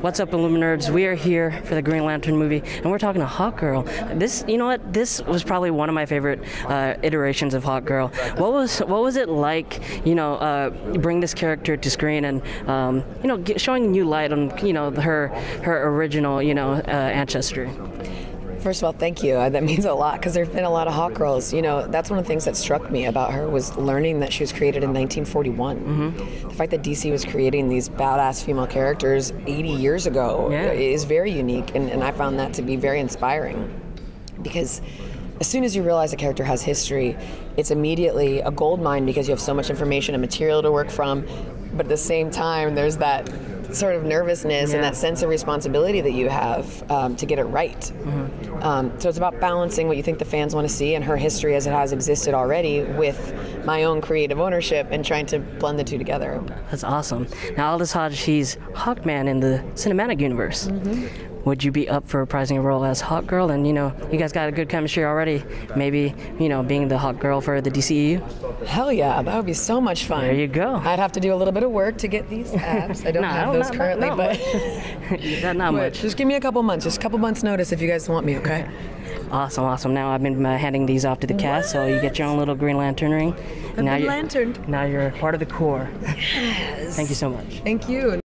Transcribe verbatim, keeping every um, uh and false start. What's up, Illuminerds? We are here for the Green Lantern movie, and we're talking to Hawkgirl. This, you know what? This was probably one of my favorite uh, iterations of Hawkgirl. What was what was it like? You know, uh, bring this character to screen and um, you know, get, showing new light on you know her her original you know uh, ancestry. First of all, thank you. That means a lot because there have been a lot of Hawkgirls. You know, that's one of the things that struck me about her was learning that she was created in nineteen forty-one. Mm-hmm. The fact that D C was creating these badass female characters eighty years ago yeah. is very unique, and, and I found that to be very inspiring because as soon as you realize a character has history, it's immediately a gold mine because you have so much information and material to work from, but at the same time, there's that sort of nervousness yeah. and that sense of responsibility that you have um, to get it right. Mm-hmm. um, so it's about balancing what you think the fans want to see and her history as it has existed already with my own creative ownership and trying to blend the two together. That's awesome. Now Aldis Hodge, he's Hawkman in the cinematic universe. Mm-hmm. Would you be up for reprising a role as Hawkgirl? And you know, you guys got a good chemistry already. Maybe, you know, being the Hawkgirl for the D C E U? Hell yeah, that would be so much fun. There you go. I'd have to do a little bit of work to get these abs. I don't no, have I don't, those not, currently, not, but... not, not much. Just give me a couple months, just a couple months notice if you guys want me, okay? Awesome, awesome. Now I've been uh, handing these off to the what? cast, so you get your own little Green Lantern ring. I've now been lanterned. Now you're part of the core. Yes. Thank you so much. Thank you.